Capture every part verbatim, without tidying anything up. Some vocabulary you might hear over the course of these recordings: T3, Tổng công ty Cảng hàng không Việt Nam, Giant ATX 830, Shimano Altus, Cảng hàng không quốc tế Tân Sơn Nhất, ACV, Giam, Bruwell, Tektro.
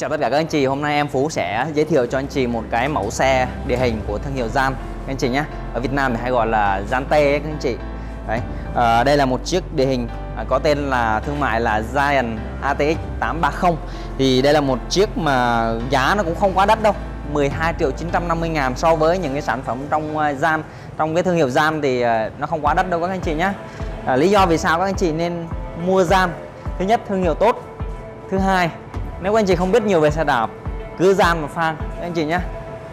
chào tất cả các anh chị. Hôm nay em Phú sẽ giới thiệu cho anh chị một cái mẫu xe địa hình của thương hiệu Giam anh chị nhé. Ở Việt Nam thì hay gọi là Giam T ấy, các anh chị. Đấy. À, đây là một chiếc địa hình có tên là thương mại là Giant a tê ích tám ba mươi. Thì đây là một chiếc mà giá nó cũng không quá đắt đâu, mười hai triệu chín trăm năm mươi ngàn. So với những cái sản phẩm trong Giam, trong cái thương hiệu Giam thì nó không quá đắt đâu các anh chị nhé. À, lý do vì sao các anh chị nên mua Giam? Thứ nhất, thương hiệu tốt. Thứ hai, nếu các anh chị không biết nhiều về xe đạp, cứ Giam mà fan các anh chị nhé.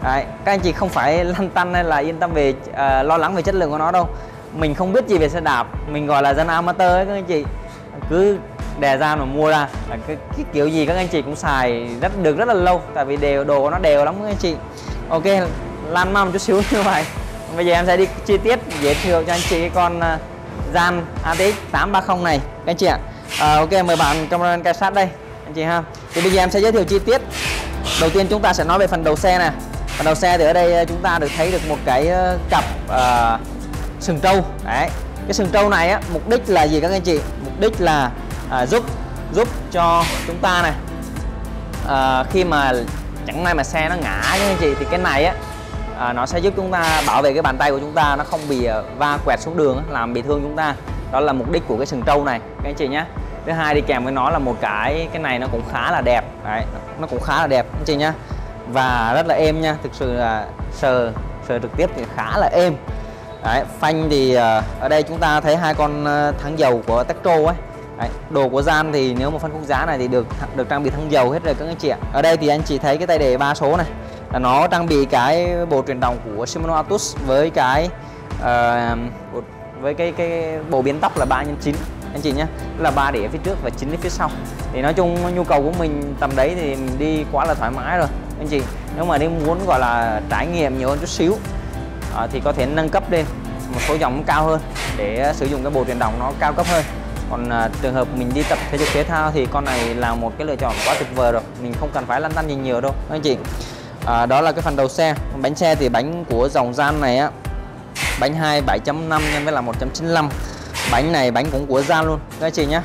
Đấy, các anh chị không phải lăn tăn hay là yên tâm về uh, lo lắng về chất lượng của nó đâu. Mình không biết gì về xe đạp, mình gọi là dân amateur ấy các anh chị. Cứ đè Giam mà mua ra, cái, cái kiểu gì các anh chị cũng xài rất được rất là lâu, tại vì đều đồ của nó đều lắm các anh chị. Ok, lan man một chút xíu như vậy. Bây giờ em sẽ đi chi tiết giới thiệu cho anh chị cái con uh, Giam a tê ích tám ba mươi này các anh chị ạ. À, ok, mời bạn cameraman cảnh sát đây anh chị ha. Thì bây giờ em sẽ giới thiệu chi tiết. Đầu tiên chúng ta sẽ nói về phần đầu xe nè. Phần đầu xe thì ở đây chúng ta được thấy được một cái cặp uh, sừng trâu. Đấy, cái sừng trâu này á, mục đích là gì các anh chị? Mục đích là uh, giúp giúp cho chúng ta này, uh, khi mà chẳng may mà xe nó ngã các anh chị, thì cái này á uh, nó sẽ giúp chúng ta bảo vệ cái bàn tay của chúng ta, nó không bị uh, va quẹt xuống đường làm bị thương chúng ta. Đó là mục đích của cái sừng trâu này các anh chị nhé. Thứ hai, đi kèm với nó là một cái cái này nó cũng khá là đẹp. Đấy, nó cũng khá là đẹp anh chị nhá, và rất là êm nha, thực sự là sờ sờ trực tiếp thì khá là êm. Đấy, phanh thì ở đây chúng ta thấy hai con thắng dầu của Tektro ấy. Đấy, đồ của Giam thì nếu một phân khúc giá này thì được được trang bị thắng dầu hết rồi các anh chị ạ. Ở đây thì anh chị thấy cái tay đề ba số này là nó trang bị cái bộ truyền động của Shimano Altus với cái uh, với cái cái bộ biến tốc là ba nhân chín anh chị nhé, là ba đĩa phía trước và chín đĩa phía sau. Thì nói chung nhu cầu của mình tầm đấy thì mình đi quá là thoải mái rồi anh chị. Nếu mà đi muốn gọi là trải nghiệm nhiều hơn chút xíu à, thì có thể nâng cấp lên một số dòng cao hơn để sử dụng cái bộ truyền động nó cao cấp hơn. Còn à, trường hợp mình đi tập thể dục thể thao thì con này là một cái lựa chọn quá tuyệt vời rồi, mình không cần phải lăn tăn gì nhiều đâu anh chị. À, đó là cái phần đầu xe. Bánh xe thì bánh của dòng Giam này á, bánh hai bảy chấm năm nhân với là một chấm chín lăm. Bánh này bánh cũng của Giam luôn các anh chị nhé.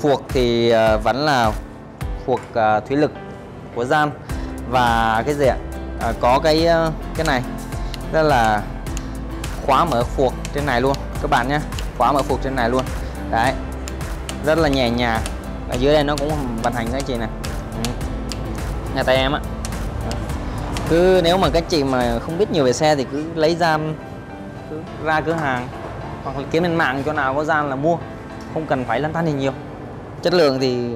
Phuộc thì vẫn là phuộc thủy lực của Giam, và cái gì ạ, à, có cái cái này rất là khóa mở phuộc trên này luôn các bạn nhé, khóa mở phuộc trên này luôn. Đấy, rất là nhẹ nhàng. Ở dưới đây nó cũng vận hành các anh chị này. Ừ, nhà tay em á, cứ nếu mà các chị mà không biết nhiều về xe thì cứ lấy Giam cứ ra cửa hàng hoặc là kiếm lên mạng chỗ nào có Giam là mua, không cần phải lăn tăn thì nhiều. Chất lượng thì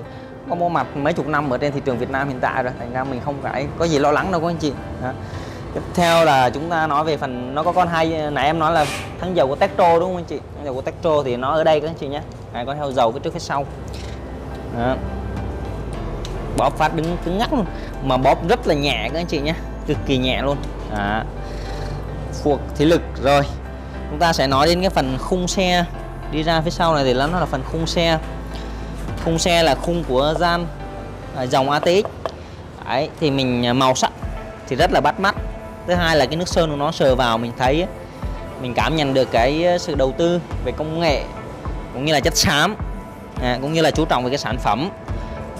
có mua mặt mấy chục năm ở trên thị trường Việt Nam hiện tại rồi, thành ra mình không phải có gì lo lắng đâu các anh chị. Đó. Tiếp theo là chúng ta nói về phần nó có con hai, nãy em nói là thắng dầu của Tektro đúng không anh chị? Thắng dầu của Tektro thì nó ở đây các anh chị nhé. Này, có theo dầu phía trước phía sau. Đó. Bóp phát đứng cứng ngắc luôn, mà bóp rất là nhẹ các anh chị nhé, cực kỳ nhẹ luôn. Đó. Phuộc thủy lực rồi. Chúng ta sẽ nói đến cái phần khung xe. Đi ra phía sau này thì nó là phần khung xe. Khung xe là khung của Giam à, dòng a tê ích. Đấy, thì mình màu sắc thì rất là bắt mắt. Thứ hai là cái nước sơn của nó sờ vào mình thấy, mình cảm nhận được cái sự đầu tư về công nghệ cũng như là chất xám, à, cũng như là chú trọng về cái sản phẩm.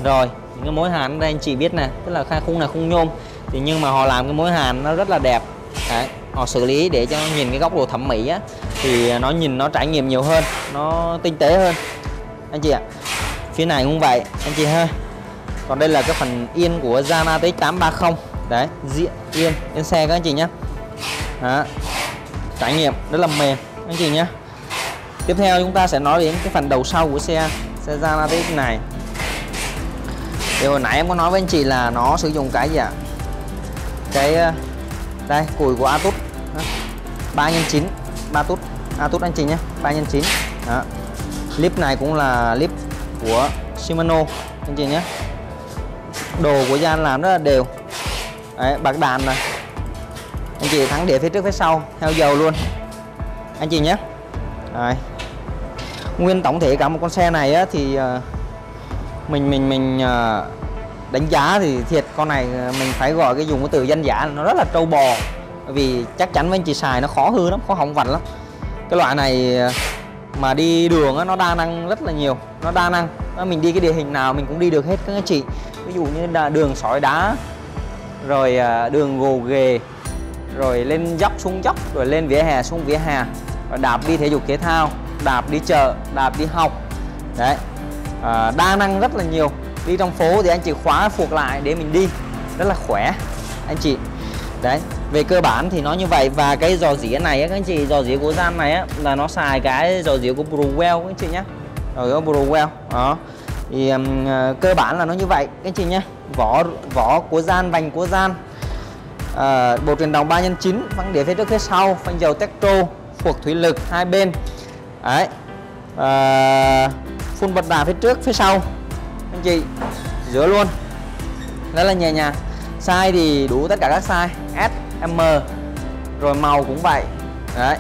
Rồi, những cái mối hàn đây anh chị biết nè, tức là khung này khung nhôm thì nhưng mà họ làm cái mối hàn nó rất là đẹp. Đấy, họ xử lý để cho nhìn cái góc độ thẩm mỹ á, thì nó nhìn nó trải nghiệm nhiều hơn, nó tinh tế hơn anh chị ạ. Phía này cũng vậy anh chị ha. Còn đây là cái phần yên của Giam a tê ích tám ba mươi. Đấy, diện yên yên xe các anh chị nhé. Đó, trải nghiệm rất là mềm anh chị nhé. Tiếp theo chúng ta sẽ nói đến cái phần đầu sau của xe xe Giam a tê ích này. Thì hồi nãy em có nói với anh chị là nó sử dụng cái gì ạ? Cái đây, cùi của Altus ba nhân chín, Altus Altus anh chị nhé, ba nhân chín. Đó, clip này cũng là clip của Shimano anh chị nhé. Đồ của Giam làm rất là đều. Đấy, bạc đàn này anh chị, thắng đĩa phía trước phía sau, theo dầu luôn anh chị nhé. Đấy, nguyên tổng thể cả một con xe này á, thì mình mình mình đánh giá thì thiệt con này mình phải gọi cái dùng cái từ danh giá là nó rất là trâu bò, vì chắc chắn với anh chị xài nó khó hư lắm, khó hỏng vặt lắm. Cái loại này mà đi đường nó đa năng rất là nhiều, nó đa năng, mình đi cái địa hình nào mình cũng đi được hết các anh chị. ví dụ như là đường sỏi đá, rồi đường gồ ghề, rồi lên dốc xuống dốc, rồi lên vỉa hè xuống vỉa hè, rồi đạp đi thể dục thể thao, đạp đi chợ, đạp đi học đấy. À, đa năng rất là nhiều. Đi trong phố thì anh chị khóa phuộc lại để mình đi rất là khỏe anh chị đấy. Về cơ bản thì nó như vậy. Và cái giò dĩa này á, các anh chị, giò dĩa của Giam này á, là nó xài cái giò dĩa của Bruwell các anh chị nhé, rồi Bruwell đó. Thì um, cơ bản là nó như vậy các anh chị nhé. Vỏ vỏ của Giam, vành của Giam, à, bộ truyền động ba nhân chín, phanh đĩa phía trước phía sau, phanh dầu Tektro, phuộc thủy lực hai bên đấy, à, phun bật đà phía trước phía sau anh chị, rửa luôn rất là nhẹ nhàng. Size thì đủ tất cả các size S, M, rồi màu cũng vậy đấy.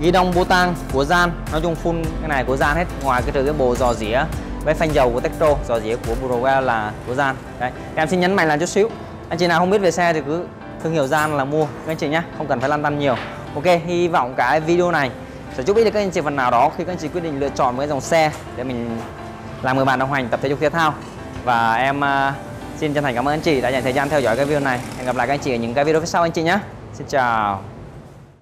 Ghi đông bô tang của Giam, nói chung full cái này của Giam hết, ngoài cái trừ cái bộ giò dĩa với phanh dầu của Tektro, giò dĩa của Bruwell là của Giam đấy. Em xin nhấn mạnh là chút xíu, anh chị nào không biết về xe thì cứ thương hiệu Giam là mua các anh chị nhé, không cần phải lăn tăn nhiều. Ok, hy vọng cái video này sẽ giúp ích được các anh chị phần nào đó khi các anh chị quyết định lựa chọn một cái dòng xe để mình làm người bạn đồng hành tập thể dục thể thao. Và em uh, xin chân thành cảm ơn anh chị đã dành thời gian theo dõi cái video này. Hẹn gặp lại các anh chị ở những cái video phía sau anh chị nhé. Xin chào.